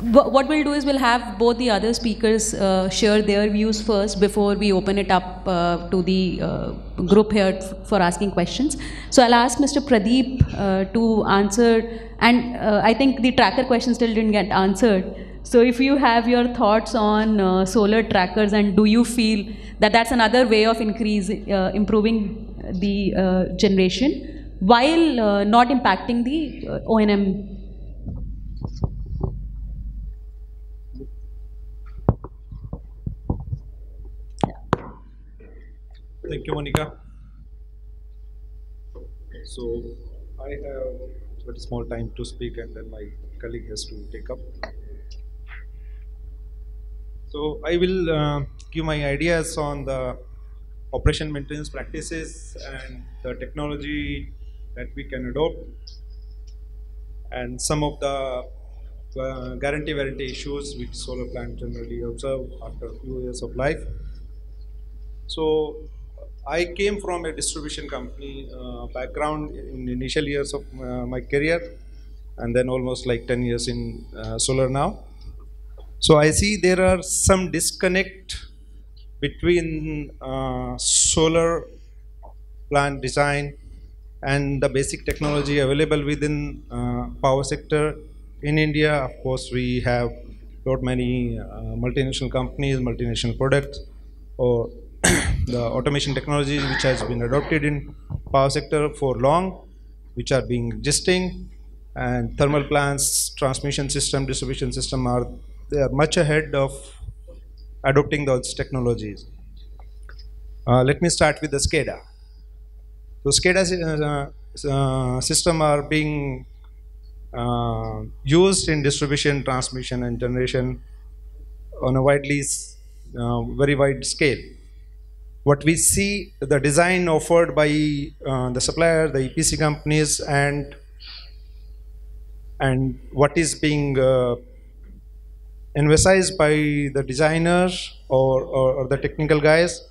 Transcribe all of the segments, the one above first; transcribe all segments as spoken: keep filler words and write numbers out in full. what we'll do is we'll have both the other speakers uh, share their views first before we open it up uh, to the uh, group here for asking questions. So I'll ask Mister Pradeep uh, to answer, and uh, I think the tracker question still didn't get answered. So if you have your thoughts on uh, solar trackers, and do you feel that that's another way of increase, uh, improving the uh, generation while uh, not impacting the uh, O and M? Thank you, Monica. So I have very small time to speak, and then my colleague has to take up. So I will uh, give my ideas on the operation maintenance practices and the technology that we can adopt, and some of the uh, guarantee warranty issues which solar plants generally observe after a few years of life. So I came from a distribution company uh, background in the initial years of uh, my career, and then almost like ten years in uh, solar now. So I see there are some disconnect between uh, solar plant design and the basic technology available within uh, power sector in India. Of course, we have not many uh, multinational companies, multinational products, or the automation technologies which has been adopted in power sector for long, which are being existing, and thermal plants, transmission system, distribution system are they are much ahead of adopting those technologies. Uh, let me start with the SCADA. So SCADA uh, uh, system are being uh, used in distribution, transmission, and generation on a widely, uh, very wide scale. What we see, the design offered by uh, the supplier, the E P C companies, and and what is being uh, emphasized by the designers or, or, or the technical guys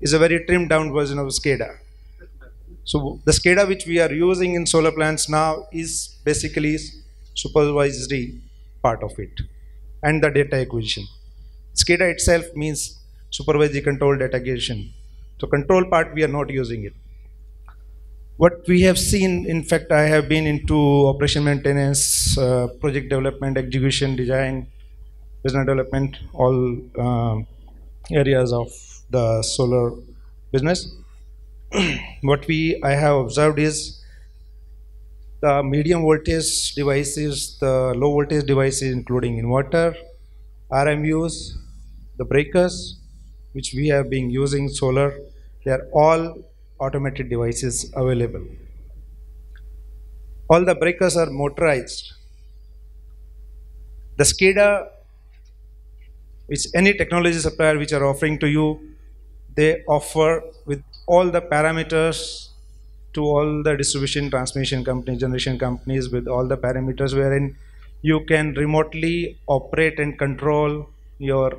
is a very trimmed down version of SCADA. So the SCADA which we are using in solar plants now is basically supervisory part of it, and the data acquisition. SCADA itself means supervisory control data acquisition. So control part we are not using it. What we have seen, in fact, I have been into operation maintenance, uh, project development, execution, design, business development, all uh, areas of the solar business. What we I have observed is the medium voltage devices, the low voltage devices, including inverter, R M Us, the breakers, which we have been using solar, they are all automated devices available. All the breakers are motorized. The SCADA, which any technology supplier which are offering to you, they offer with all the parameters to all the distribution, transmission companies, generation companies, with all the parameters wherein you can remotely operate and control your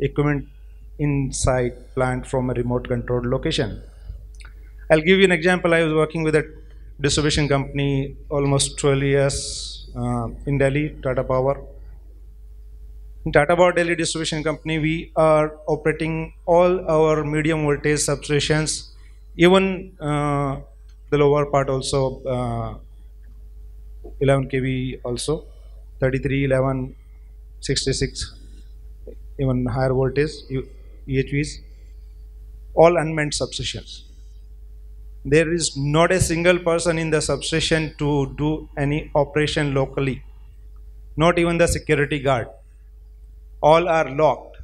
equipment inside plant from a remote controlled location. I'll give you an example. I was working with a distribution company almost twelve years uh, in Delhi, Tata Power. In Tata Power Delhi Distribution Company, we are operating all our medium voltage substations, even uh, the lower part also, uh, eleven K V also, thirty-three, eleven, sixty-six, even higher voltage, E H Vs, all unmanned substations. There is not a single person in the substation to do any operation locally, not even the security guard. All are locked.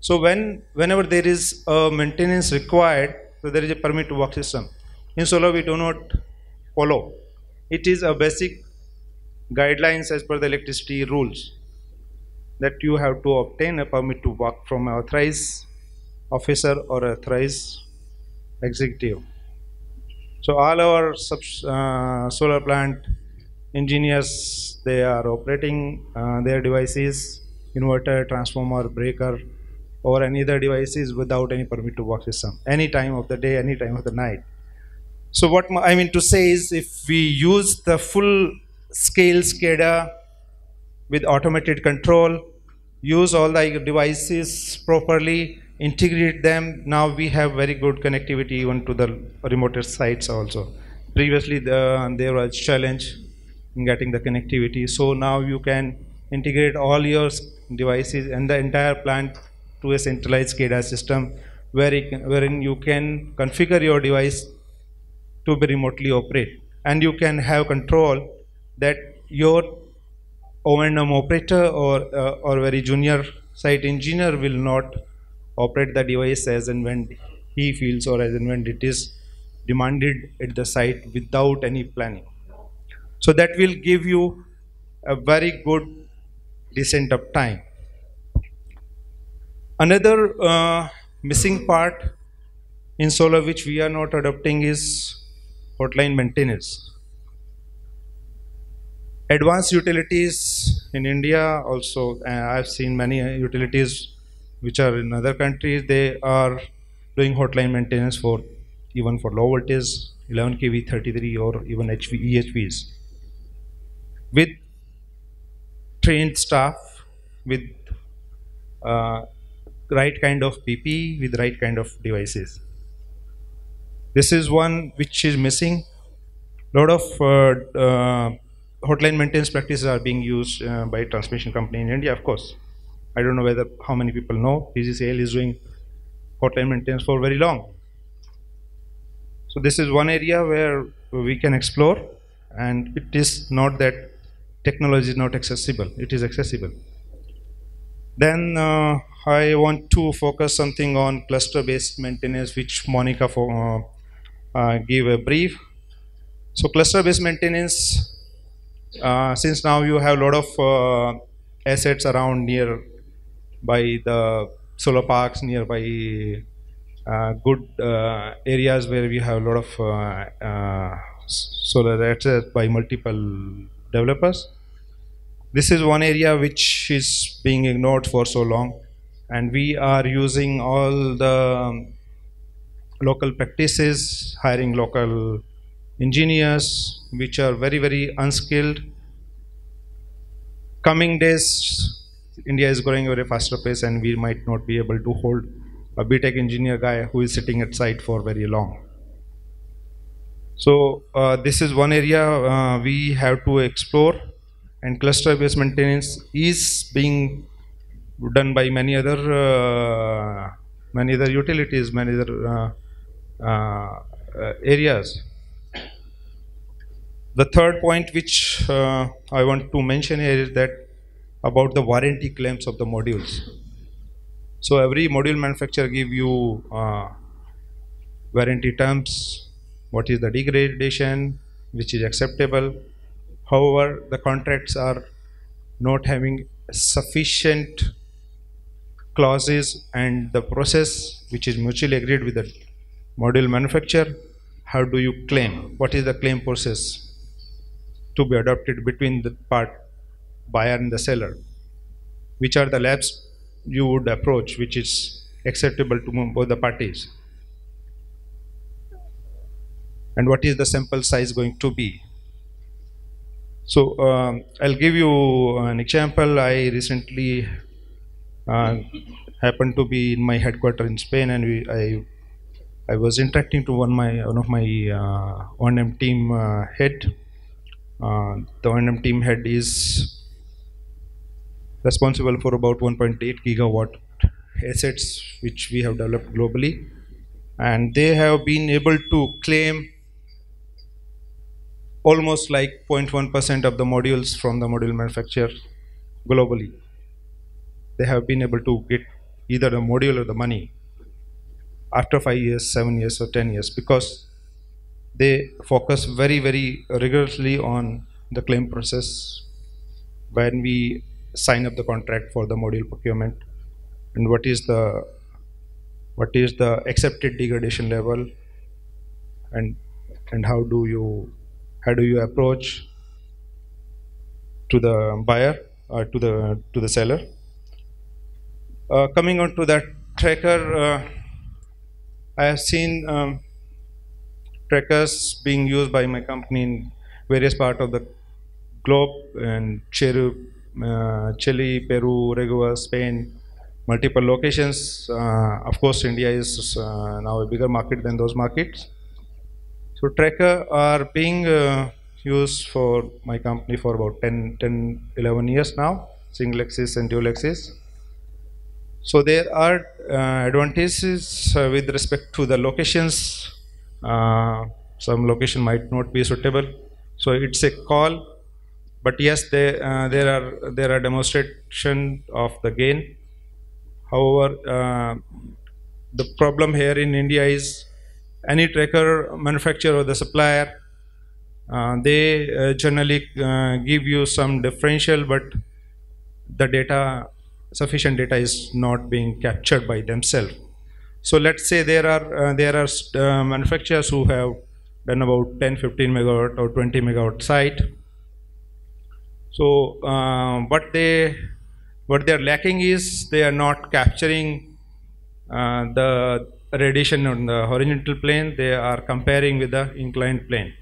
So when, whenever there is a maintenance required, so there is a permit to work system. In solar, we do not follow. It is a basic guidelines as per the electricity rules that you have to obtain a permit to work from an authorized officer or authorized executive. So all our subs, uh, solar plant engineers, they are operating uh, their devices, inverter, transformer, breaker, or any other devices without any permit to work system, any time of the day, any time of the night. So what I mean to say is, if we use the full scale SCADA with automated control, use all the devices properly, integrate them. Now we have very good connectivity even to the remoter sites also. Previously the, there was challenge in getting the connectivity. So now you can integrate all your devices and the entire plant to a centralized SCADA system where it can, wherein you can configure your device to be remotely operate, and you can have control that your O and M operator or, uh, or very junior site engineer will not operate the device as and when he feels or as and when it is demanded at the site without any planning. So that will give you a very good descent of time. Another uh, missing part in solar which we are not adopting is hotline maintenance. Advanced utilities in India also, uh, I've seen many utilities which are in other countries, they are doing hotline maintenance for even for low voltage, eleven K V, thirty-three or even E H Vs with trained staff, with uh, right kind of P P E, with right kind of devices. This is one which is missing. A lot of uh, uh, hotline maintenance practices are being used uh, by transmission company in India, of course. I don't know whether how many people know P G C L is doing hotline maintenance for very long. So this is one area where we can explore, and it is not that technology is not accessible, it is accessible. Then uh, I want to focus something on cluster-based maintenance, which Monica for, uh, uh, gave a brief. So cluster-based maintenance, uh, since now you have a lot of uh, assets around near by the solar parks, nearby uh, good uh, areas where we have a lot of uh, uh, solar assets by multiple developers. This is one area which is being ignored for so long, and we are using all the local practices, hiring local engineers which are very very unskilled. Coming days, India is growing at a faster pace, and we might not be able to hold a B tech engineer guy who is sitting at site for very long. So uh, this is one area uh, we have to explore, and cluster-based maintenance is being done by many other uh, many other utilities, many other uh, uh, areas. The third point which uh, I want to mention here is that about the warranty claims of the modules. So every module manufacturer give you uh, warranty terms. What is the degradation which is acceptable? However, the contracts are not having sufficient clauses, and the process which is mutually agreed with the module manufacturer. How do you claim? What is the claim process to be adopted between the part buyer and the seller? Which are the laps you would approach which is acceptable to both the parties? And what is the sample size going to be? So um, I'll give you an example. I recently uh, happened to be in my headquarters in Spain, and we, I I was interacting to one my one of my uh, O and M team uh, head. Uh, the O and M team head is responsible for about one point eight gigawatt assets which we have developed globally, and they have been able to claim almost like zero point one percent of the modules from the module manufacturer globally. They have been able to get either the module or the money after five years, seven years or ten years, because they focus very very rigorously on the claim process when we sign up the contract for the module procurement, and what is the what is the accepted degradation level, and and how do you How do you approach to the buyer or to the to the seller? Uh, coming on to that tracker, uh, I have seen um, trackers being used by my company in various parts of the globe, and Cheru uh, Chile, Peru, Uruguay, Spain, multiple locations. Uh, of course, India is uh, now a bigger market than those markets. So tracker are being uh, used for my company for about ten, ten, eleven years now, single axis and dual axis. So there are uh, advantages uh, with respect to the locations. Uh, some location might not be suitable, so it's a call. But yes, they, uh, there are there are demonstration of the gain. However, uh, the problem here in India is any tracker manufacturer or the supplier, uh, they uh, generally uh, give you some differential, but the data, sufficient data is not being captured by themselves. So let's say there are uh, there are uh, manufacturers who have done about ten, fifteen megawatt or twenty megawatt site. So uh, what they what they are lacking is they are not capturing uh, the radiation on the horizontal plane. They are comparing with the inclined plane.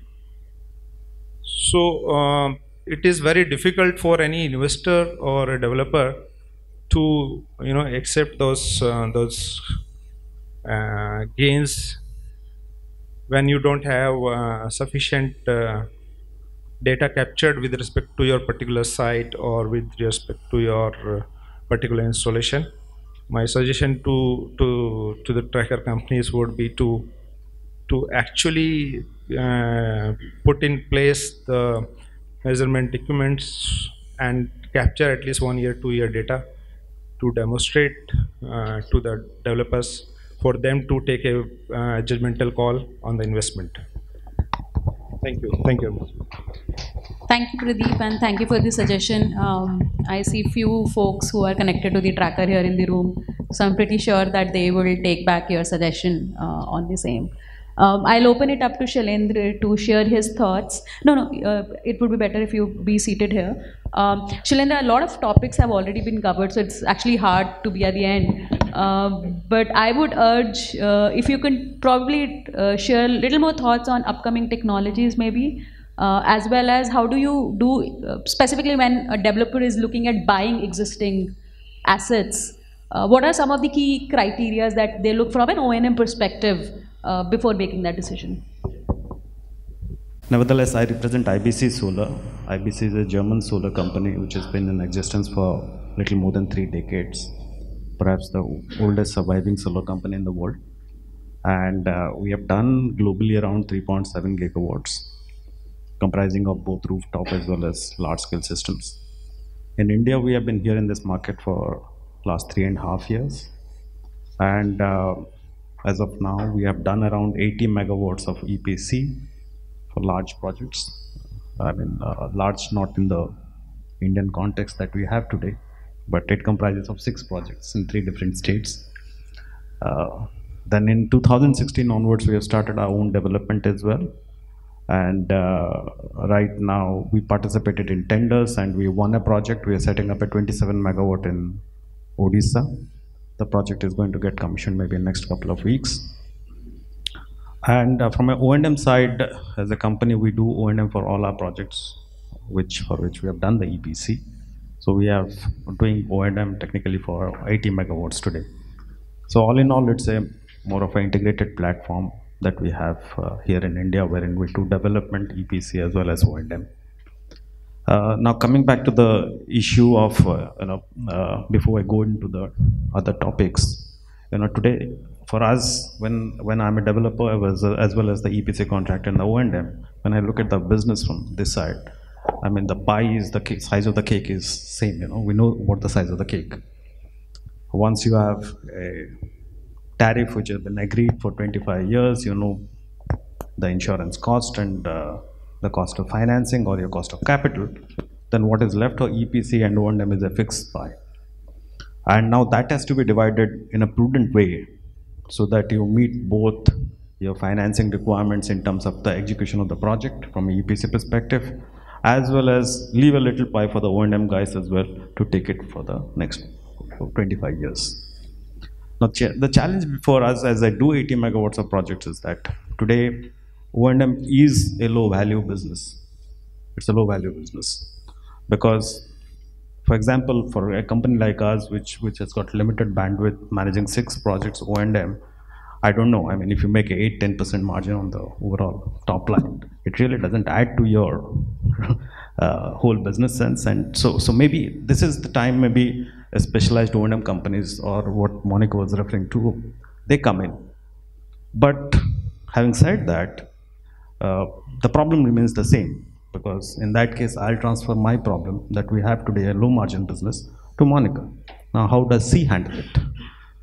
So uh, it is very difficult for any investor or a developer to you know accept those uh, those uh, gains when you don't have uh, sufficient uh, data captured with respect to your particular site or with respect to your uh, particular installation. My suggestion to to to the tracker companies would be to to actually uh, put in place the measurement equipments and capture at least one year, two year data to demonstrate uh, to the developers for them to take a uh, judgmental call on the investment. Thank you. Thank you very much. Thank you, Pradeep, and thank you for the suggestion. Um, I see few folks who are connected to the tracker here in the room, so I'm pretty sure that they will take back your suggestion uh, on the same. Um, I'll open it up to Shailendra to share his thoughts. No, no, uh, it would be better if you be seated here. Um, Shailendra, a lot of topics have already been covered, so it's actually hard to be at the end. Uh, but I would urge, uh, if you can probably uh, share a little more thoughts on upcoming technologies maybe, uh, as well as how do you do, uh, specifically when a developer is looking at buying existing assets, uh, what are some of the key criteria that they look from an O and M perspective Uh, before making that decision? Nevertheless, I represent I B C Solar. I B C is a German solar company which has been in existence for little more than three decades, perhaps the oldest surviving solar company in the world. And uh, we have done globally around three point seven gigawatts, comprising of both rooftop as well as large-scale systems. In India, we have been here in this market for last three and a half years. And uh, as of now, we have done around eighty megawatts of E P C for large projects. I mean, uh, large not in the Indian context that we have today, but it comprises of six projects in three different states. Uh, then in two thousand sixteen onwards, we have started our own development as well. And uh, right now, we participated in tenders and we won a project. We are setting up a twenty-seven megawatt in Odisha. The project is going to get commissioned maybe in the next couple of weeks. And uh, from an O and M side, as a company, we do O and M for all our projects, which for which we have done the E P C. So we are doing O and M technically for eighty megawatts today. So all in all, it's a more of an integrated platform that we have uh, here in India, wherein we do development, E P C, as well as O and M. Uh, now coming back to the issue of, uh, you know, uh, before I go into the other topics, you know, today for us, when when I'm a developer as, uh, as well as the E P C contractor and the O and M, when I look at the business from this side, I mean the pie is the cake, size of the cake is same, you know, we know what the size of the cake. Once you have a tariff which has been agreed for twenty-five years, you know the insurance cost and uh, the cost of financing or your cost of capital, then what is left for E P C and O and M is a fixed pie. And now that has to be divided in a prudent way so that you meet both your financing requirements in terms of the execution of the project from an E P C perspective, as well as leave a little pie for the O and M guys as well to take it for the next twenty-five years. Now, the challenge for us as I do eighty megawatts of projects is that today, O and M is a low value business. It's a low value business because For example, for a company like ours, which which has got limited bandwidth, managing six projects O and M, I don't know. I mean, if you make an eight to ten percent margin on the overall top line, it really doesn't add to your uh, whole business sense. And so, so maybe this is the time, maybe a specialized O and M companies, or what Monica was referring to, they come in. But having said that, uh, the problem remains the same, because in that case, I'll transfer my problem that we have today, a low margin business, to Monica. Now, how does she handle it?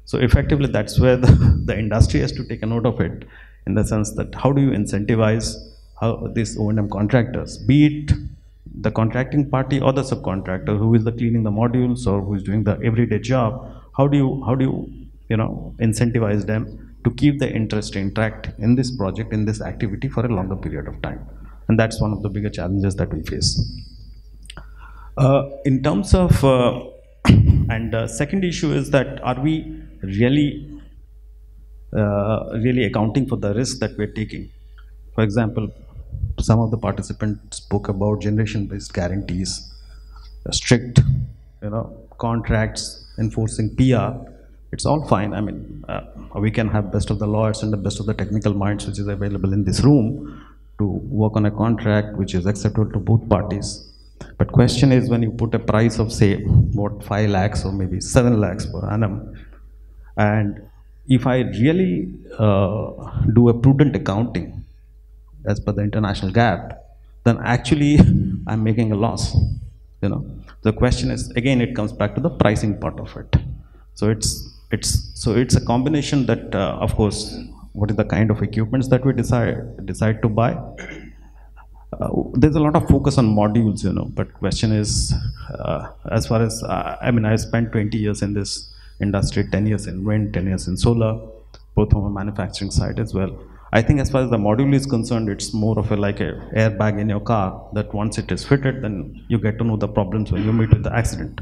So effectively, that's where the, the industry has to take a note of it, in the sense that how do you incentivize how these O and M contractors, be it the contracting party or the subcontractor who is the cleaning the modules or who is doing the everyday job, how do you, how do you, you know, incentivize them to keep the interest intact in this project, in this activity for a longer period of time? And that's one of the bigger challenges that we face. Uh, in terms of, uh, and the second issue is that, are we really uh, really accounting for the risk that we're taking? For example, some of the participants spoke about generation-based guarantees, strict, you know, contracts, enforcing P R. It's all fine. I mean, uh, we can have best of the lawyers and the best of the technical minds which is available in this room to work on a contract which is acceptable to both parties. But question is, when you put a price of, say, what, five lakhs or maybe seven lakhs per annum, and if I really uh, do a prudent accounting as per the international GAAP, then actually I'm making a loss, you know. The question is, again, it comes back to the pricing part of it. So it's, it's, so it's a combination that, uh, of course, what is the kind of equipments that we decide, decide to buy. Uh, there's a lot of focus on modules, you know, but question is, uh, as far as, uh, I mean, I spent twenty years in this industry, ten years in wind, ten years in solar, both on a manufacturing side as well. I think as far as the module is concerned, it's more of a like a airbag in your car, that once it is fitted, then you get to know the problems when you meet with the accident.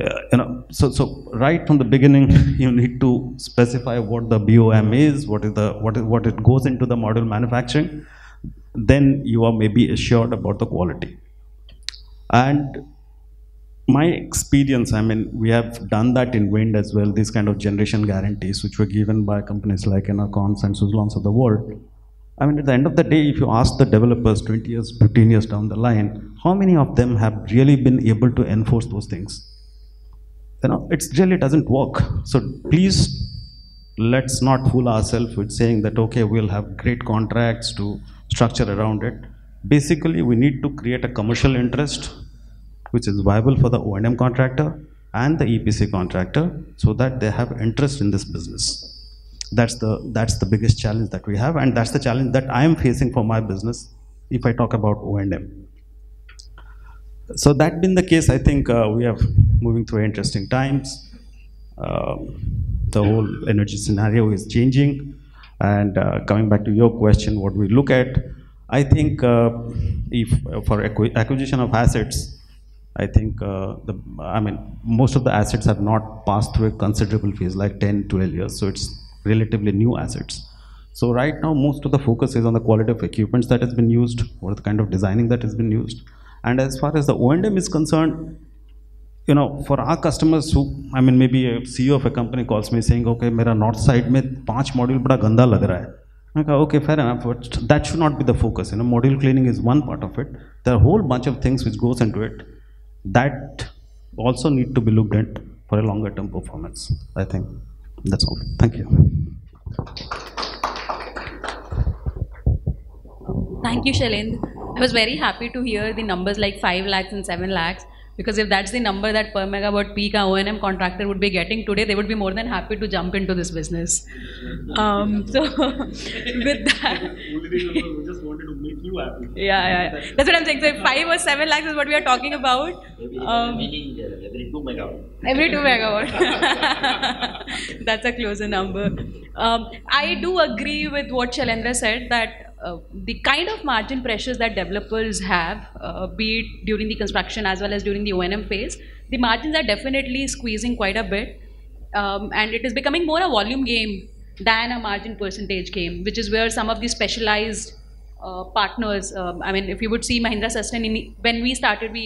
Uh, you know, so, so right from the beginning, you need to specify what the B O M is, what is the, what is, what it goes into the module manufacturing. Then you are maybe assured about the quality. And my experience, I mean, we have done that in wind as well, these kind of generation guarantees which were given by companies like Enercon and Suzlons of the world. I mean, at the end of the day, if you ask the developers twenty years, fifteen years down the line, how many of them have really been able to enforce those things? You know, it really doesn't work. So please, let's not fool ourselves with saying that, okay, we'll have great contracts to structure around it. Basically, we need to create a commercial interest which is viable for the O and M contractor and the E P C contractor, so that they have interest in this business. That's the, that's the biggest challenge that we have, and that's the challenge that I am facing for my business if I talk about O and M. So that being the case, I think uh, we are moving through interesting times. Uh, the whole energy scenario is changing. And uh, coming back to your question, what we look at, I think uh, if uh, for acqu acquisition of assets, I think, uh, the, I mean, most of the assets have not passed through a considerable phase, like ten, twelve years, so it's relatively new assets. So right now, most of the focus is on the quality of equipments that has been used, or the kind of designing that has been used. And as far as the O and M is concerned, you know, for our customers who, I mean, maybe a C E O of a company calls me saying, okay, mera north side mein five module bada ganda lag raha hai. I go, okay, fair enough, but that should not be the focus. You know, module cleaning is one part of it. There are a whole bunch of things which goes into it that also need to be looked at for a longer term performance. I think that's all. Thank you. Thank you, Shailendra. I was very happy to hear the numbers like five lakhs and seven lakhs, because if that's the number that per megawatt peak our O and M contractor would be getting today, they would be more than happy to jump into this business. Um, so, with that... we just wanted to make you happy. Yeah, yeah. That's what I'm saying. So, five or seven lakhs is what we are talking about. Um, every two megawatt. Every two megawatt. That's a closer number. Um, I do agree with what Shailendra said, that Uh, the kind of margin pressures that developers have, uh, be it during the construction as well as during the O and M phase, the margins are definitely squeezing quite a bit, um, and it is becoming more a volume game than a margin percentage game, which is where some of the specialized uh, partners. Um, I mean, if you would see Mahindra Susten, in, when we started, we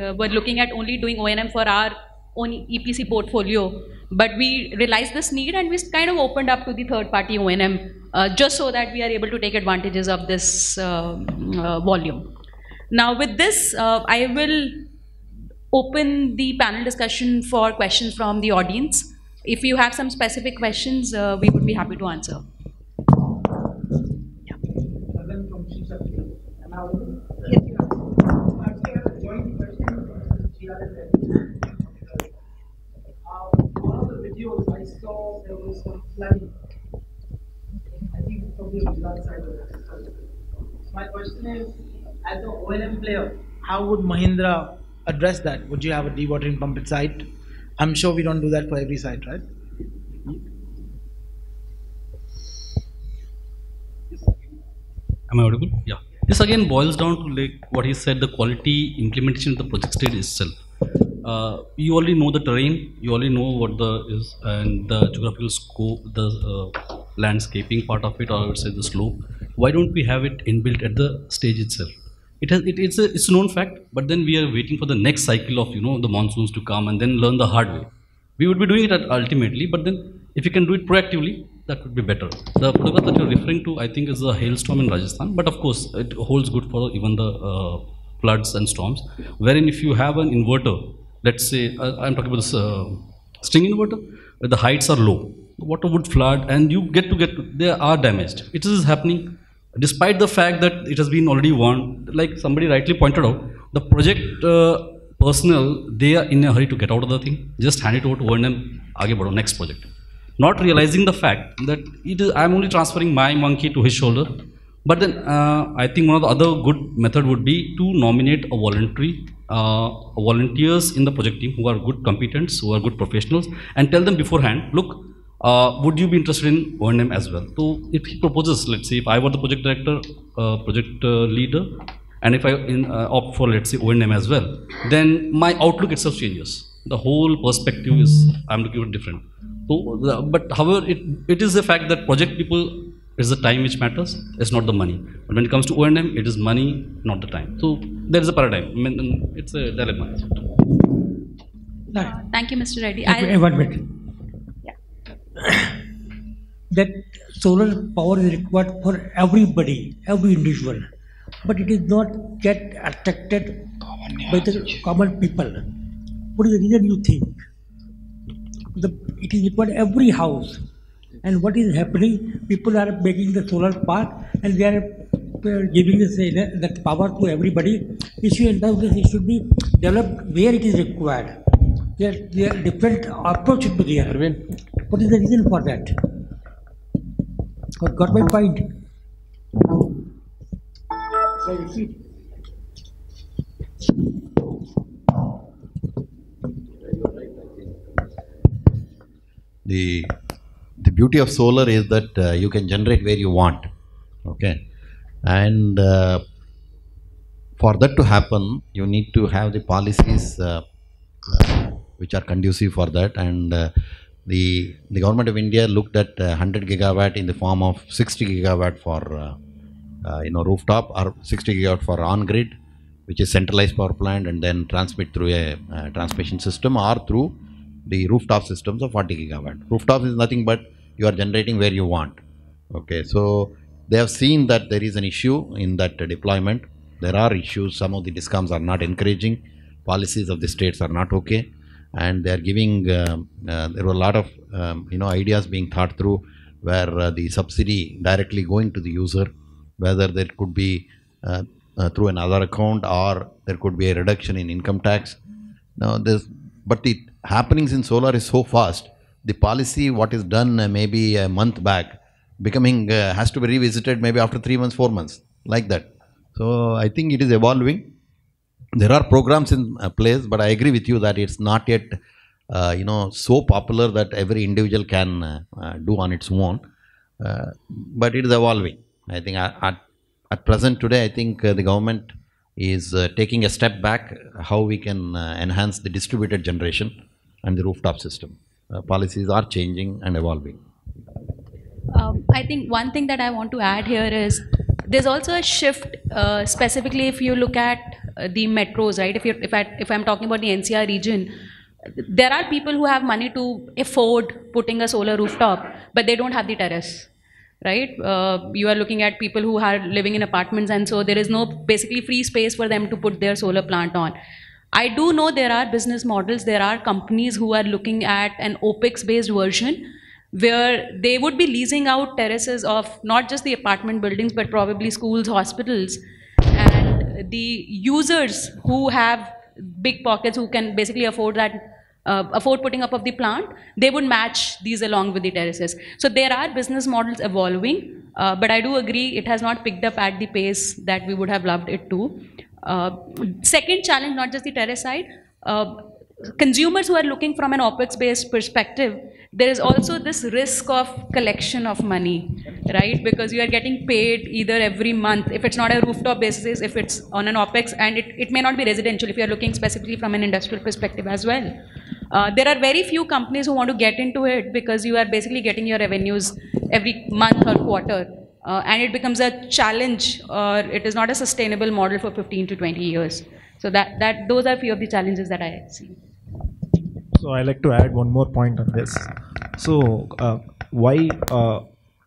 uh, were looking at only doing O and M for our own E P C portfolio. But we realized this need and we kind of opened up to the third-party O and M uh, just so that we are able to take advantages of this uh, uh, volume. Now with this, uh, I will open the panel discussion for questions from the audience. If you have some specific questions, uh, we would be happy to answer. Yeah. One of the videos I saw, there was some flooding. I think it's probably on that side of the country. My question is, as an O and M player, how would Mahindra address that? Would you have a dewatering pump at site? I'm sure we don't do that for every site, right? Am I audible? Yeah. This again boils down to like what he said, the quality implementation of the project stage itself. Uh, you already know the terrain, you already know what the is and the geographical scope, the uh, landscaping part of it, or I would say the slope. Why don't we have it inbuilt at the stage itself? It has, it, it's, a, it's a known fact, but then we are waiting for the next cycle of, you know, the monsoons to come and then learn the hard way. We would be doing it at ultimately, but then if you can do it proactively, that would be better. The photograph that you're referring to, I think, is a hailstorm in Rajasthan, but of course, it holds good for even the uh, floods and storms, wherein if you have an inverter, let's say, uh, I'm talking about this uh, string inverter, where the heights are low, the water would flood and you get to get, to, they are damaged. It is happening. Despite the fact that it has been already warned, like somebody rightly pointed out, the project uh, personnel, they are in a hurry to get out of the thing. Just hand it over to O and M, aage badho, next project. Not realizing the fact that it is, I'm only transferring my monkey to his shoulder. But then uh, I think one of the other good method would be to nominate a voluntary, uh, volunteers in the project team who are good competents, who are good professionals, and tell them beforehand, look, Uh, would you be interested in O and M as well? So if he proposes, let's say, if I were the project director, uh, project uh, leader, and if I in, uh, opt for, let's say, O and M as well, then my outlook itself changes. The whole perspective is, I'm looking at different. So, uh, but however, it, it is the fact that project people, is the time which matters, it's not the money. But when it comes to O and M, it is money, not the time. So there is a paradigm. I mean, it's a dilemma. Uh, thank you, Mister Reddy. I'll One minute. That solar power is required for everybody, every individual, but it is not yet attracted by the common people. What is the reason you think? The, it is required every house, and what is happening? People are making the solar park and they are giving this, that power to everybody. Issue and it should be developed where it is required. There, there are different approaches to the Arvind. What is the reason for that? Got, got my point. The, the beauty of solar is that uh, you can generate where you want. Okay. And uh, for that to happen, you need to have the policies uh, uh, which are conducive for that, and uh, The, the government of India looked at uh, one hundred gigawatt in the form of sixty gigawatt for uh, uh, you know, rooftop, or sixty gigawatt for on-grid, which is centralized power plant and then transmit through a uh, transmission system, or through the rooftop systems of forty gigawatt. Rooftop is nothing but you are generating where you want. Okay, so they have seen that there is an issue in that uh, deployment. There are issues. Some of the discoms are not encouraging. Policies of the states are not okay. And they are giving, um, uh, there were a lot of, um, you know, ideas being thought through, where uh, the subsidy directly going to the user, whether there could be uh, uh, through another account, or there could be a reduction in income tax. Now, there's, but the happenings in solar is so fast, the policy, what is done uh, maybe a month back, becoming, uh, has to be revisited maybe after three months, four months, like that. So, I think it is evolving. There are programs in place, but I agree with you that it's not yet, uh, you know, so popular that every individual can uh, uh, do on its own. Uh, but it is evolving. I think at, at present today, I think uh, the government is uh, taking a step back, how we can uh, enhance the distributed generation and the rooftop system. Uh, policies are changing and evolving. Um, I think one thing that I want to add here is There's also a shift, uh, specifically if you look at uh, the metros, right? If, you're, if, I, if I'm talking about the N C R region, there are people who have money to afford putting a solar rooftop, but they don't have the terrace, right? Uh, you are looking at people who are living in apartments, and so there is no basically free space for them to put their solar plant on. I do know there are business models, there are companies who are looking at an OPEX based version where they would be leasing out terraces of not just the apartment buildings but probably schools, hospitals, and the users who have big pockets who can basically afford that, uh, afford putting up of the plant, they would match these along with the terraces. So there are business models evolving, uh, but I do agree it has not picked up at the pace that we would have loved it to. Uh, second challenge, not just the terrace side, uh, consumers who are looking from an OPEX based perspective, there is also this risk of collection of money, right? Because you are getting paid either every month, if it's not a rooftop basis, if it's on an OPEX, and it, it may not be residential if you are looking specifically from an industrial perspective as well. Uh, there are very few companies who want to get into it because you are basically getting your revenues every month or quarter. Uh, and it becomes a challenge, or it is not a sustainable model for fifteen to twenty years. So that, that those are few of the challenges that I see. So I like to add one more point on this. So uh, why uh,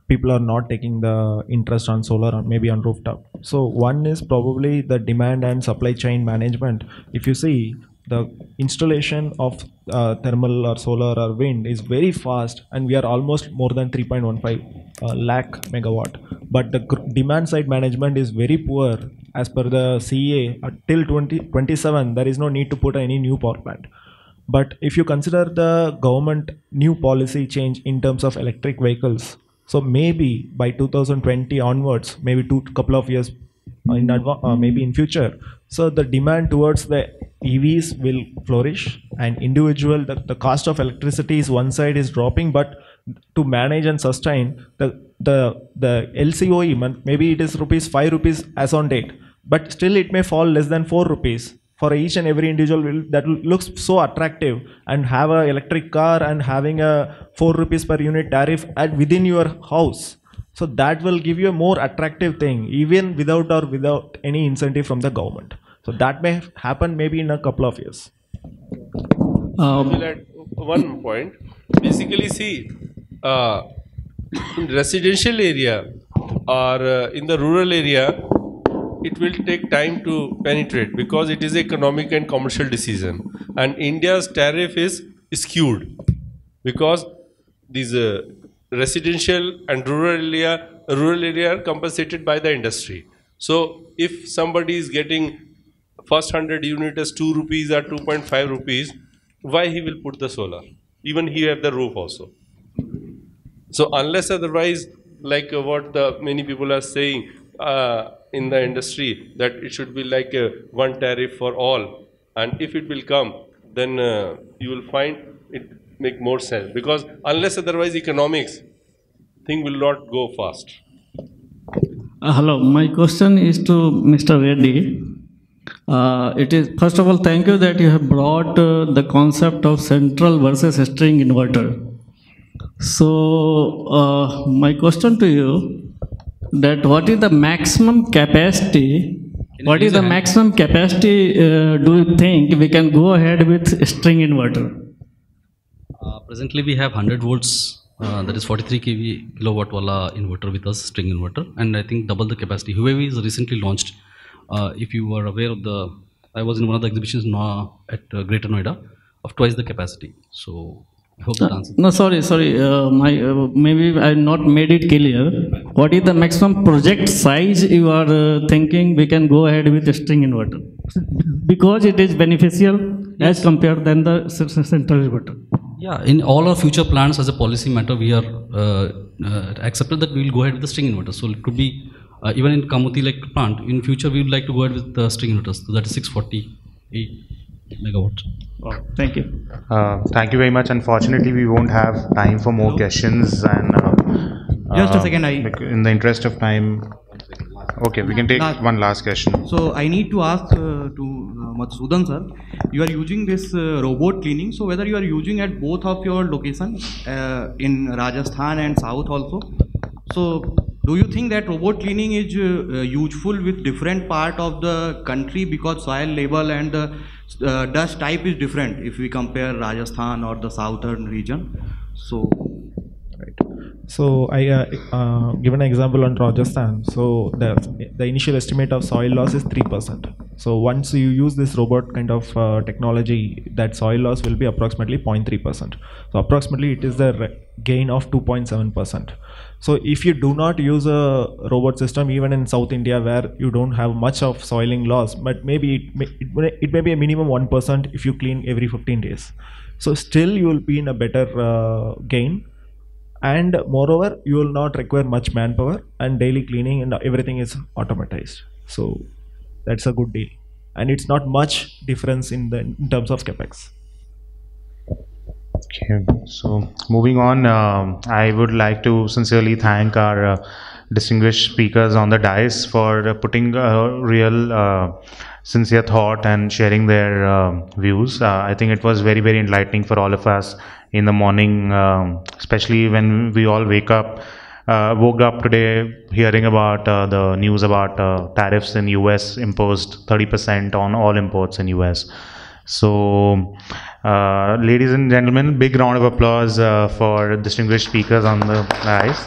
people are not taking the interest on solar or maybe on rooftop? So one is probably the demand and supply chain management. If you see, the installation of uh, thermal or solar or wind is very fast, and we are almost more than three point one five uh, lakh megawatt. But the demand side management is very poor. As per the C E A, uh, till twenty twenty-seven, there is no need to put any new power plant. But if you consider the government new policy change in terms of electric vehicles, so maybe by two thousand twenty onwards, maybe two couple of years in advance, uh, maybe in future, so the demand towards the E Vs will flourish, and individual, the, the cost of electricity is one side is dropping, but to manage and sustain the the, the L C O E, maybe it is rupees five rupees as on date, but still it may fall less than four rupees. For each and every individual will, that looks so attractive, and have an electric car and having a four rupees per unit tariff at within your house. So that will give you a more attractive thing, even without or without any incentive from the government. So that may happen maybe in a couple of years. Um, I will add one point. Basically, see, uh, in residential area or uh, in the rural area, it will take time to penetrate because it is economic and commercial decision. And India's tariff is skewed because these uh, residential and rural area, rural area are compensated by the industry. So if somebody is getting first one hundred units as two rupees or two point five rupees, why he will put the solar? Even he have the roof also. So unless otherwise, like what the many people are saying uh, in the industry, that it should be like a one tariff for all. And if it will come, then uh, you will find it make more sense, because unless otherwise economics thing will not go fast. Uh, hello, my question is to Mister Reddy. Uh, it is, first of all, thank you that you have brought uh, the concept of central versus string inverter. So uh, my question to you, that what is the maximum capacity, what is the maximum capacity uh, do you think we can go ahead with string inverter? Uh, presently we have one hundred volts, uh, that is forty-three kilowatt wala inverter with us, string inverter, and I think double the capacity. Huawei is recently launched. Uh, if you were aware of the, I was in one of the exhibitions now at uh, Greater Noida of twice the capacity. So I hope that answers. No, sorry, sorry. Uh, my uh, maybe I not made it clear. What is the maximum project size you are uh, thinking we can go ahead with the string inverter? Because it is beneficial, yes, as compared than the central inverter. Yeah, in all our future plans as a policy matter, we are uh, uh, accepted that we will go ahead with the string inverter. So it could be uh, even in Kamuthi like plant, in future we would like to go ahead with the string inverters. So that is six forty-eight megawatt. Wow. Thank you. Uh, thank you very much. Unfortunately, we won't have time for more questions, and uh, just a second. I in the interest of time. Okay, we can take last. one last question. So I need to ask uh, to uh, Madhusudan sir, you are using this uh, robot cleaning, so whether you are using at both of your location uh, in Rajasthan and South also. So Do you think that robot cleaning is uh, useful with different part of the country because soil level and the uh, dust type is different if we compare Rajasthan or the southern region? So, right. So I uh, uh, give an example on Rajasthan. So the the initial estimate of soil loss is three percent. So once you use this robot kind of uh, technology, that soil loss will be approximately zero point three percent. So approximately it is the gain of two point seven percent. So if you do not use a robot system, even in South India where you don't have much of soiling loss, but maybe it may, it may, it may be a minimum one percent if you clean every fifteen days. So still you will be in a better uh, gain, and moreover you will not require much manpower, and daily cleaning and everything is automatized. So that's a good deal, and it's not much difference in the in terms of capex. Okay, so moving on, um, I would like to sincerely thank our uh, distinguished speakers on the dais for uh, putting uh, real uh, sincere thought and sharing their uh, views. Uh, I think it was very, very enlightening for all of us in the morning, um, especially when we all wake up. Uh, woke up today hearing about uh, the news about uh, tariffs in U S imposed thirty percent on all imports in U S. So, uh, ladies and gentlemen, big round of applause uh, for distinguished speakers on the dais.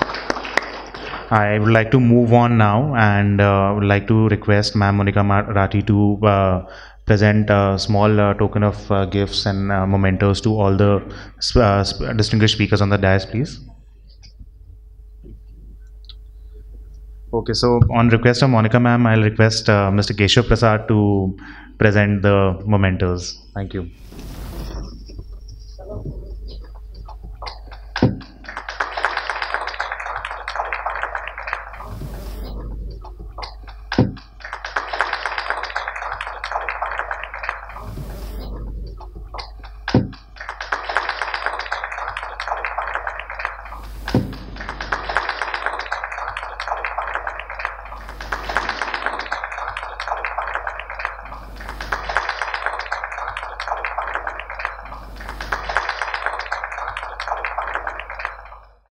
I would like to move on now, and uh, would like to request Ma'am Monica Rathi to uh, present a small uh, token of uh, gifts and uh, mementos to all the uh, distinguished speakers on the dais, please. Okay, so on request of Monica ma'am, I'll request uh, Mister Keshav Prasad to present the mementos. Thank you.